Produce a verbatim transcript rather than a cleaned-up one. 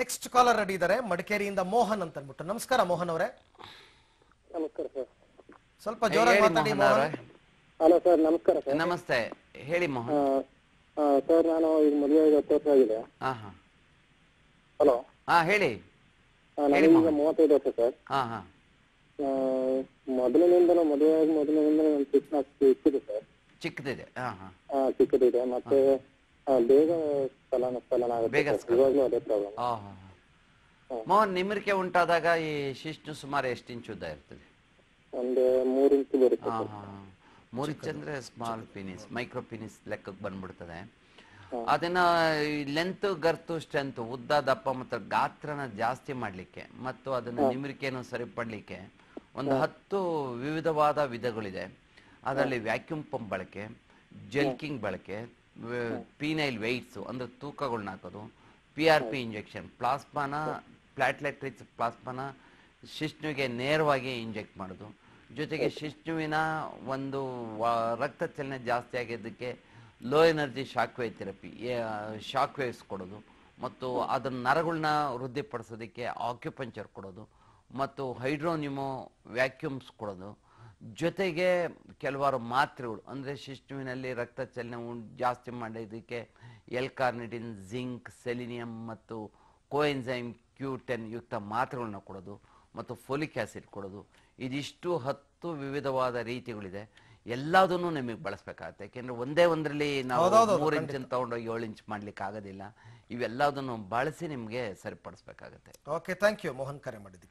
Next caller ready ಇದ್ದಾರೆ ಮಡಿಕೇರಿಯಿಂದ ಮೋಹನ್ ಅಂತ ಅಂದ್ಬಿಟ್ಟು. ನಮಸ್ಕಾರ ಮೋಹನ್ ಅವರೇ. ನಮಸ್ಕಾರ ಸರ್, ಸ್ವಲ್ಪ ಜೋರಾಗಿ ಮಾತಾಡಿ ಮೋಹನ್. ಹಲೋ ಸರ್, ನಮಸ್ಕಾರ ಸರ್. ನಮಸ್ತೆ, ಹೇಳಿ ಮೋಹನ್. ಸರ್, ನಾನು ಈಗ ಮದುವೆ ಆಗಿ ಹತ್ತು ವರ್ಷ ಆಗಿದೆ. ಹಾ ಹಾ, ಹಲೋ. ಹಾ ಹೇಳಿ. ನಾನು ಈಗ ಮೂವತ್ತೈದು ವರ್ಷ ಸರ್. ಹಾ ಹಾ, ಮೊದಲಿನಿಂದಲೂ ಮದುವೆ ಆಗಿ ಮೊದಲಿನಿಂದ ನನ್ನ ಚಿಕ್ಕ ಚಿಕ್ಕದಿದೆ ಸರ್. ಚಿಕ್ಕದಿದೆ. ಹಾ ಹಾ, ಚಿಕ್ಕದಿದೆ. ಮತ್ತೆ ಬೇಗ ಸ್ಥಳನ ಸ್ಥಳನ ಆಗುತ್ತೆ. ಮೋಹನ್, ನಿಮಿರಿಕೆ ಉಂಟಾದಾಗ ಈ ಶಿಷ್ಟು ಸುಮಾರು ಎಷ್ಟು ಇಂಚು ಉದ್ದ ಇರ್ತದೆ? ಒಂದು ಮೂರು ಇಂಚು ಬರುತ್ತೆ. ಮೂರು ಇಂಚ್ ಅಂದ್ರೆ ಸ್ಮಾಲ್ ಪಿನಿಸ್, ಮೈಕ್ರೋ ಪಿನಿಸ್ ಲೆಕ್ಕಕ್ಕೆ ಬಂದ್ಬಿಡ್ತದೆ. ಅದನ್ನ ಲೆಂತ್, ಗರ್ತು, ಸ್ಟ್ರೆಂತ್, ಉದ್ದ, ದಪ್ಪ ಮತ್ತು ಗಾತ್ರನ ಜಾಸ್ತಿ ಮಾಡಲಿಕ್ಕೆ ಮತ್ತು ಅದನ್ನ ನಿಮಿರಿಕೆಯನ್ನು ಸರಿಪಡಲಿಕ್ಕೆ ಒಂದು ಹತ್ತು ವಿವಿಧವಾದ ವಿಧಗಳಿದೆ. ಅದರಲ್ಲಿ ವ್ಯಾಕ್ಯೂಮ್ ಪಂಪ್ ಬಳಕೆ, ಜೆಲ್ಕಿಂಗ್ ಬಳಕೆ, ಪೀನೈಲ್ ವೆಯ್ಟ್ಸ್ ಅಂದರೆ ತೂಕಗಳನ್ನ ಹಾಕೋದು, ಪಿ ಆರ್ ಪಿ ಇಂಜೆಕ್ಷನ್, ಪ್ಲಾಸ್ಮಾನ, ಪ್ಲಾಟ್ಲೆಟ್ ರಿಚ್ ಪ್ಲಾಸ್ಮಾನ ಶಿಷ್ಣುವಿಗೆ ನೇರವಾಗಿ ಇಂಜೆಕ್ಟ್ ಮಾಡೋದು, ಜೊತೆಗೆ ಶಿಷ್ಣುವಿನ ಒಂದು ರಕ್ತ ಚಲನೆ ಜಾಸ್ತಿ ಆಗಿದ್ದಕ್ಕೆ low energy shockwave therapy, shock waves ಕೊಡೋದು ಮತ್ತು ಅದರ ನರಗಳನ್ನ ವೃದ್ಧಿಪಡಿಸೋದಕ್ಕೆ ಆಕ್ಯುಪಂಚರ್ ಕೊಡೋದು ಮತ್ತು ಹೈಡ್ರೋನಿಮೋ ವ್ಯಾಕ್ಯೂಮ್ಸ್ ಕೊಡೋದು, ಜೊತೆಗೆ ಕೆಲವಾರು ಮಾತ್ರೆಗಳು ಅಂದರೆ ಶಿಷ್ಣುವಿನಲ್ಲಿ ರಕ್ತ ಚಲನೆ ಜಾಸ್ತಿ ಮಾಡೋದಕ್ಕೆ ಎಲ್ಕಾರ್ನಿಟಿನ್, ಜಿಂಕ್, ಸೆಲಿನಿಯಂ ಮತ್ತು ಕೋಎನ್ಸೈಮ್ ಕ್ಯೂ ಟೆನ್ ಯುಕ್ತ ಮಾತ್ರೆಗಳನ್ನ ಕೊಡೋದು ಮತ್ತು ಫೋಲಿಕ್ ಆ್ಯಸಿಡ್ ಕೊಡೋದು. ಇದಿಷ್ಟು ಹತ್ತು ವಿವಿಧವಾದ ರೀತಿಗಳಿದೆ. ಎಲ್ಲದನ್ನು ನಿಮಗೆ ಬಳಸಬೇಕಾಗತ್ತೆ, ಯಾಕೆಂದರೆ ಒಂದೇ ಒಂದರಲ್ಲಿ ನಾವು ಮೂರು ಇಂಚನ್ನು ತೊಗೊಂಡೋಗಿ ಏಳು ಇಂಚ್ ಮಾಡಲಿಕ್ಕೆ ಆಗೋದಿಲ್ಲ. ಇವೆಲ್ಲದನ್ನು ಬಳಸಿ ನಿಮಗೆ ಸರಿಪಡಿಸಬೇಕಾಗತ್ತೆ. ಓಕೆ, ಥ್ಯಾಂಕ್ ಯು ಮೋಹನ್, ಕರೆ ಮಾಡಿದ್ದಕ್ಕೆ.